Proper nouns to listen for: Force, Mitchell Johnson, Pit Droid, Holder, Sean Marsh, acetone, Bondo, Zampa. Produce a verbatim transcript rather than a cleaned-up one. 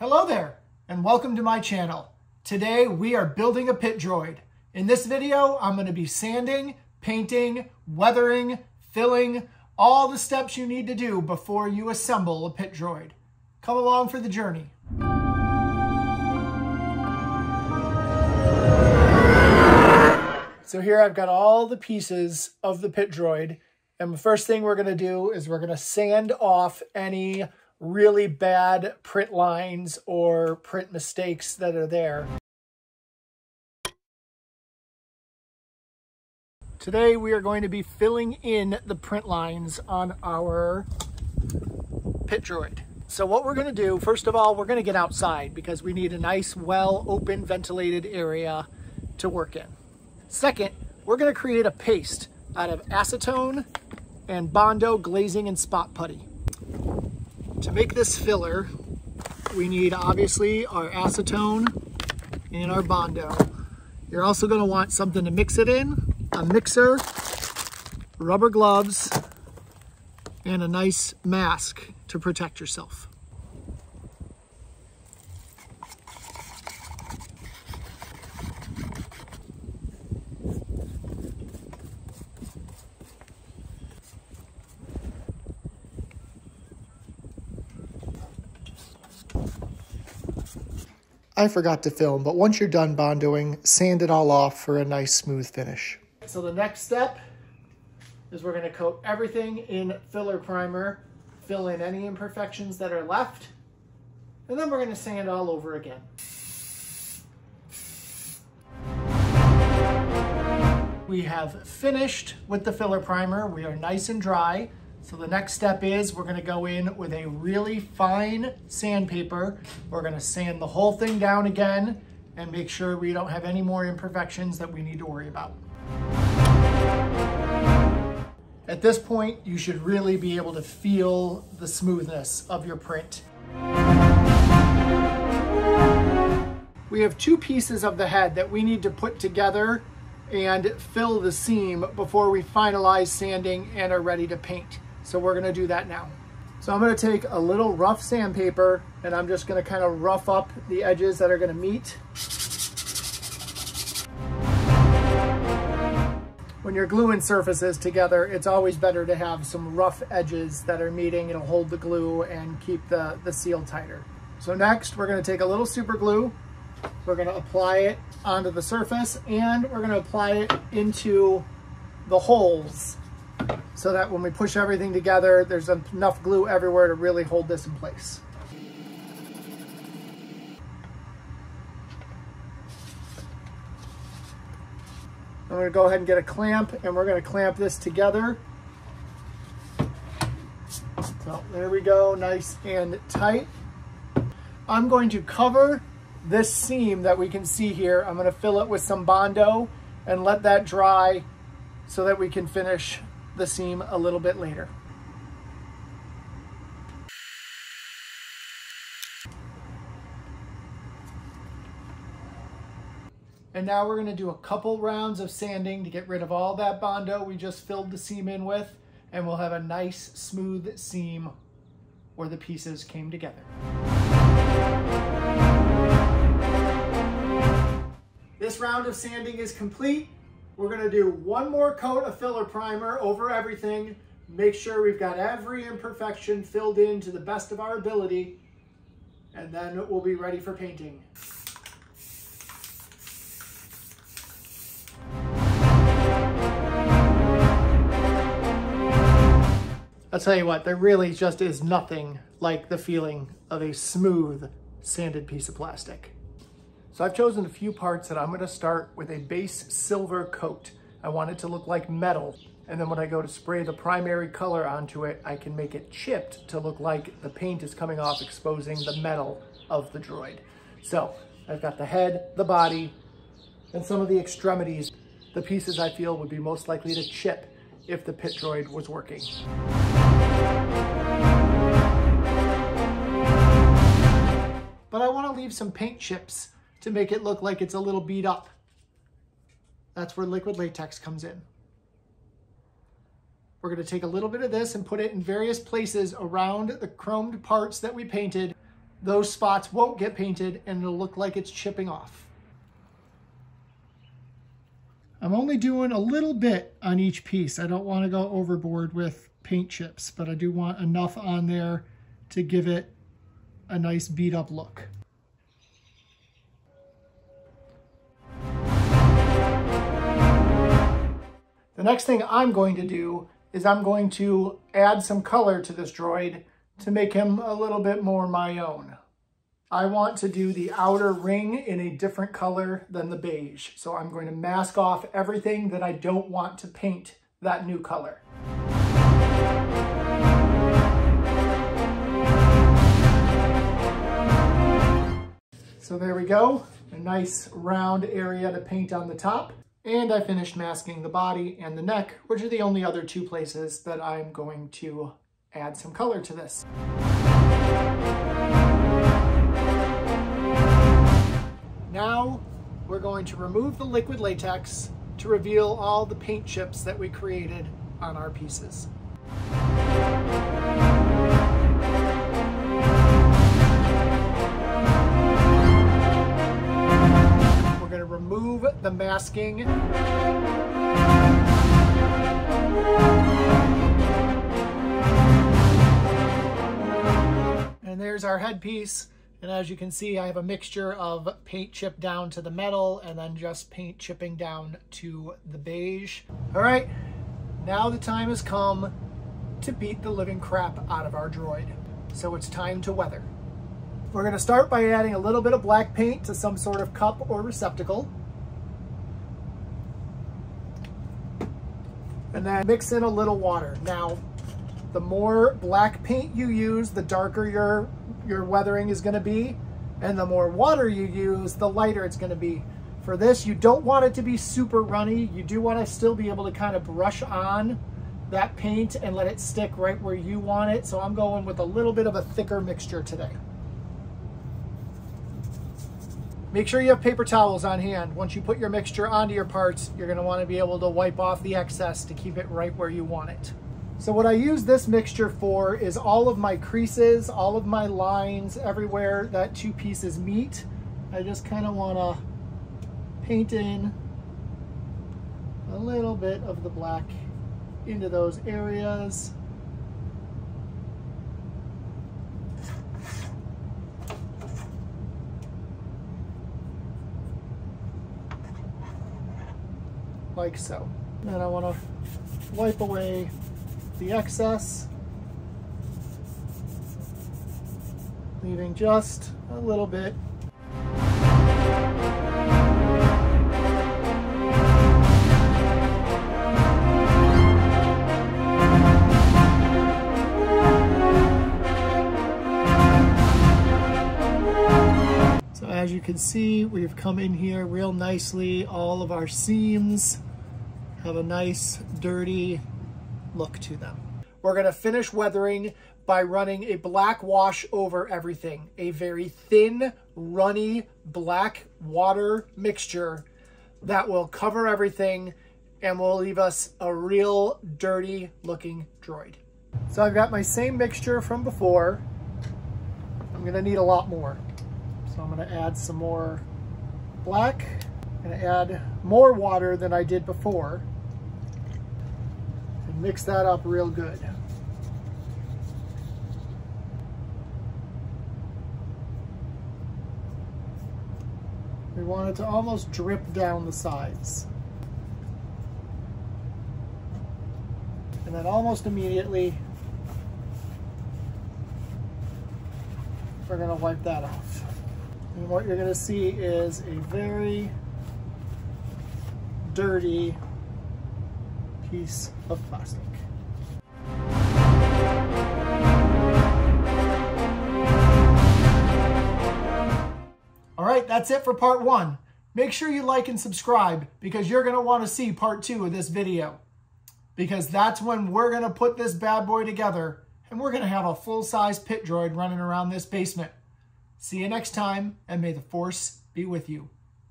Hello there, and welcome to my channel. Today we are building a pit droid. In this video, I'm going to be sanding, painting, weathering, filling, all the steps you need to do before you assemble a pit droid. Come along for the journey. So here I've got all the pieces of the pit droid, and the first thing we're going to do is we're going to sand off any really bad print lines or print mistakes that are there. Today we are going to be filling in the print lines on our pit droid. So what we're going to do, first of all, we're going to get outside because we need a nice, well, open, ventilated area to work in. Second, we're going to create a paste out of acetone and Bondo glazing and spot putty. To make this filler, we need obviously our acetone and our Bondo. You're also going to want something to mix it in, a mixer, rubber gloves, and a nice mask to protect yourself. I forgot to film, but once you're done bondoing, sand it all off for a nice smooth finish. So the next step is we're going to coat everything in filler primer, fill in any imperfections that are left, and then we're going to sand all over again. We have finished with the filler primer. We are nice and dry. So the next step is we're going to go in with a really fine sandpaper. We're going to sand the whole thing down again and make sure we don't have any more imperfections that we need to worry about. At this point, you should really be able to feel the smoothness of your print. We have two pieces of the head that we need to put together and fill the seam before we finalize sanding and are ready to paint. So we're going to do that now. So I'm going to take a little rough sandpaper and I'm just going to kind of rough up the edges that are going to meet. When you're gluing surfaces together, it's always better to have some rough edges that are meeting. It'll hold the glue and keep the, the seal tighter. So next we're going to take a little super glue. We're going to apply it onto the surface and we're going to apply it into the holes, so that when we push everything together, there's enough glue everywhere to really hold this in place. I'm going to go ahead and get a clamp and we're going to clamp this together. So there we go, nice and tight. I'm going to cover this seam that we can see here. I'm going to fill it with some Bondo and let that dry so that we can finish the seam a little bit later. And now we're going to do a couple rounds of sanding to get rid of all that Bondo we just filled the seam in with, and we'll have a nice smooth seam where the pieces came together. This round of sanding is complete. We're going to do one more coat of filler primer over everything. Make sure we've got every imperfection filled in to the best of our ability, and then we'll be ready for painting. I'll tell you what, there really just is nothing like the feeling of a smooth sanded piece of plastic. So I've chosen a few parts that I'm going to start with a base silver coat. I want it to look like metal, and then when I go to spray the primary color onto it, I can make it chipped to look like the paint is coming off, exposing the metal of the droid. So I've got the head, the body, and some of the extremities, the pieces I feel would be most likely to chip if the pit droid was working. But I want to leave some paint chips to make it look like it's a little beat up. That's where liquid latex comes in. We're gonna take a little bit of this and put it in various places around the chromed parts that we painted, those spots won't get painted and it'll look like it's chipping off. I'm only doing a little bit on each piece. I don't want to go overboard with paint chips, but I do want enough on there to give it a nice beat up look. The next thing I'm going to do is I'm going to add some color to this droid to make him a little bit more my own. I want to do the outer ring in a different color than the beige. So I'm going to mask off everything that I don't want to paint that new color. So there we go, a nice round area to paint on the top. And I finished masking the body and the neck, which are the only other two places that I'm going to add some color to this. Now we're going to remove the liquid latex to reveal all the paint chips that we created on our pieces. We're going to remove the masking. And there's our headpiece. And as you can see, I have a mixture of paint chip down to the metal and then just paint chipping down to the beige. All right, now the time has come to beat the living crap out of our droid. So it's time to weather. We're gonna start by adding a little bit of black paint to some sort of cup or receptacle. And then mix in a little water. Now, the more black paint you use, the darker your your weathering is going to be, and the more water you use, the lighter it's going to be. For this, you don't want it to be super runny. You do want to still be able to kind of brush on that paint and let it stick right where you want it. So I'm going with a little bit of a thicker mixture today. Make sure you have paper towels on hand. Once you put your mixture onto your parts, you're going to want to be able to wipe off the excess to keep it right where you want it. So what I use this mixture for is all of my creases, all of my lines, everywhere that two pieces meet. I just kind of want to paint in a little bit of the black into those areas. Like so. Then I want to wipe away the excess, leaving just a little bit. So as you can see, we've come in here real nicely. All of our seams have a nice dirty look to them. We're going to finish weathering by running a black wash over everything, a very thin, runny black water mixture that will cover everything and will leave us a real dirty looking droid. So I've got my same mixture from before. I'm going to need a lot more. So I'm going to add some more black. I'm going to add more water than I did before. Mix that up real good. We want it to almost drip down the sides. And then almost immediately, we're gonna wipe that off. And what you're gonna see is a very dirty piece of plastic. All right, that's it for part one. Make sure you like and subscribe because you're going to want to see part two of this video, because that's when we're going to put this bad boy together and we're going to have a full-size pit droid running around this basement. See you next time, and may the Force be with you.